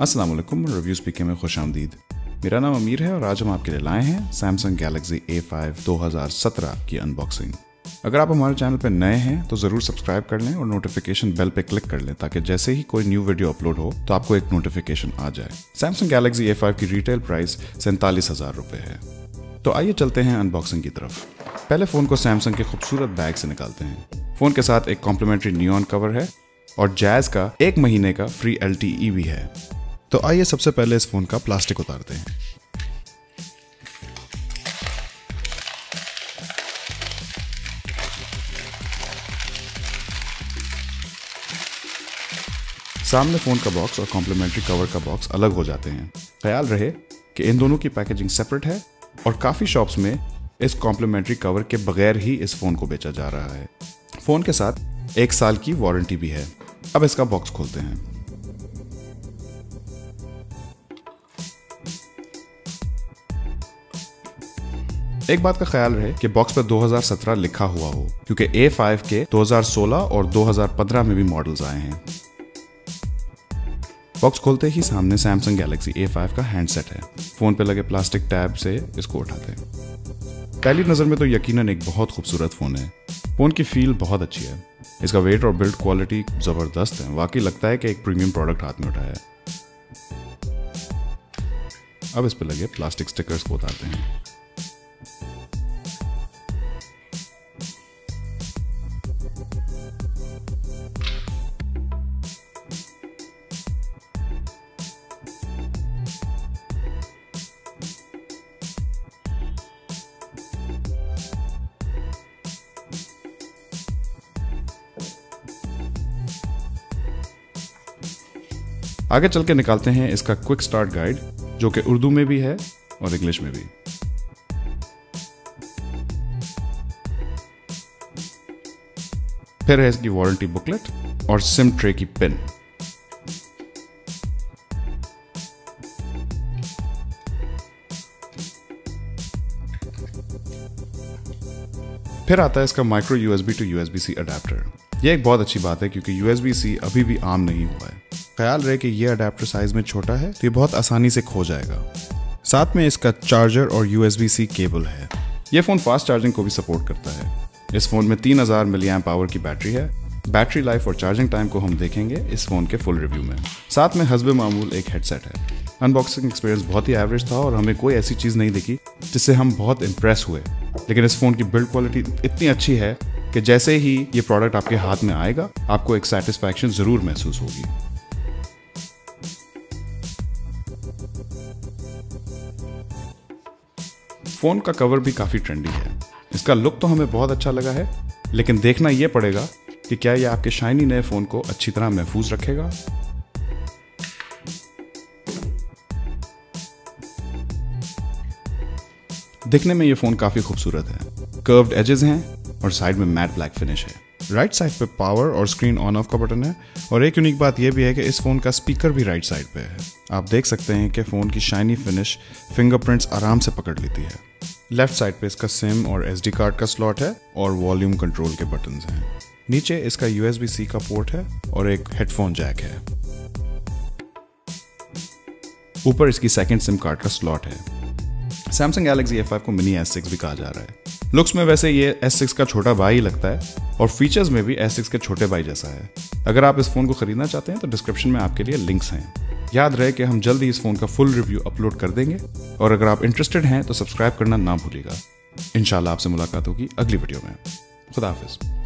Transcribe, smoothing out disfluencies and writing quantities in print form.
अस्सलाम वालेकुम, reviews PK में खुश आमदीद। मेरा नाम अमीर है और आज हम आपके लिए लाए हैं Samsung Galaxy A5 2017 की अनबॉक्सिंग। अगर आप हमारे चैनल पर नए हैं तो ज़रूर सब्सक्राइब कर लें और नोटिफिकेशन बेल पे क्लिक कर लें ताकि जैसे ही कोई न्यू वीडियो अपलोड हो तो आपको एक नोटिफिकेशन आ जाए। Samsung Galaxy A5 की रिटेल प्राइस 47,000 रुपये है। तो आइए चलते हैं अनबॉक्सिंग की तरफ। पहले फ़ोन को Samsung के खूबसूरत बैग से निकालते हैं। फ़ोन के साथ एक कॉम्प्लीमेंट्री नियॉन कवर है और जायज का 1 महीने का फ्री LTE भी है। तो आइए सबसे पहले इस फ़ोन का प्लास्टिक उतारते हैं। सामने फ़ोन का बॉक्स और कॉम्प्लीमेंट्री कवर का बॉक्स अलग हो जाते हैं। ख्याल रहे कि इन दोनों की पैकेजिंग सेपरेट है और काफ़ी शॉप्स में इस कॉम्प्लीमेंट्री कवर के बगैर ही इस फ़ोन को बेचा जा रहा है। फ़ोन के साथ 1 साल की वारंटी भी है। अब इसका बॉक्स खोलते हैं। एक बात का ख्याल रहे कि बॉक्स पर 2017 लिखा हुआ हो क्योंकि A5 के 2016 और 2015 में भी मॉडल्स आए हैं। बॉक्स खोलते ही सामने Samsung Galaxy A5 का हैंडसेट है। फोन पे लगे प्लास्टिक टैब से इसको उठाते हैं। पहली नजर में तो यकीनन एक बहुत खूबसूरत फोन है। फोन की फील बहुत अच्छी है। इसका वेट और बिल्ड क्वालिटी जबरदस्त है। वाकई लगता है कि एक प्रीमियम प्रोडक्ट हाथ में उठाया है। अब इस पर लगे प्लास्टिक स्टिकर्स को उतारते हैं। आगे चल के निकालते हैं इसका क्विक स्टार्ट गाइड, जो कि उर्दू में भी है और इंग्लिश में भी। फिर है इसकी वारंटी बुकलेट और सिम ट्रे की पिन। फिर आता है इसका micro USB to USB-C adapter. यह एक बहुत अच्छी बात है क्योंकि USB-C अभी भी आम नहीं हुआ है। ख्याल रहे कि यह अडेप्टर साइज में छोटा है तो ये बहुत आसानी से खो जाएगा। साथ में इसका चार्जर और USB-C केबल है। यह फ़ोन फास्ट चार्जिंग को भी सपोर्ट करता है। इस फ़ोन में 3000 mAh पावर की बैटरी है। बैटरी लाइफ और चार्जिंग टाइम को हम देखेंगे इस फ़ोन के फुल रिव्यू में। साथ में हस्बे मामूल एक हेडसेट है। अनबॉक्सिंग एक्सपीरियंस बहुत ही एवरेज था और हमें कोई ऐसी चीज़ नहीं दिखी जिससे हम बहुत इम्प्रेस हुए, लेकिन इस फ़ोन की बिल्ड क्वालिटी इतनी अच्छी है कि जैसे ही ये प्रोडक्ट आपके हाथ में आएगा आपको एक सेटिस्फैक्शन ज़रूर महसूस होगी। फ़ोन का कवर भी काफ़ी ट्रेंडी है। इसका लुक तो हमें बहुत अच्छा लगा है, लेकिन देखना यह पड़ेगा कि क्या यह आपके शाइनी नए फ़ोन को अच्छी तरह महफूज रखेगा। दिखने में यह फ़ोन काफ़ी खूबसूरत है। कर्व्ड एजेस हैं और साइड में मैट ब्लैक फिनिश है। राइट साइड पे पावर और स्क्रीन ऑन ऑफ का बटन है और एक यूनिक बात यह भी है कि इस फ़ोन का स्पीकर भी राइट साइड पे है। आप देख सकते हैं कि फ़ोन की शाइनी फिनिश फिंगरप्रिंट्स आराम से पकड़ लेती है। लेफ्ट साइड पे इसका सिम और SD कार्ड का स्लॉट है और वॉल्यूम कंट्रोल के बटन्स हैं। नीचे इसका USB-C का पोर्ट है और एक हेडफोन जैक है। ऊपर इसकी सेकंड सिम कार्ड का स्लॉट है। Samsung Galaxy A5 को मिनी S6 भी कहा जा रहा है। लुक्स में वैसे ये S6 का छोटा भाई लगता है और फीचर्स में भी S6 के छोटे भाई जैसा है। अगर आप इस फ़ोन को खरीदना चाहते हैं तो डिस्क्रिप्शन में आपके लिए लिंक्स हैं। याद रहे कि हम जल्दी इस फ़ोन का फुल रिव्यू अपलोड कर देंगे और अगर आप इंटरेस्टेड हैं तो सब्सक्राइब करना ना भूलिएगा। इंशाल्लाह आपसे मुलाकात होगी अगली वीडियो में। खुदा हाफिज़।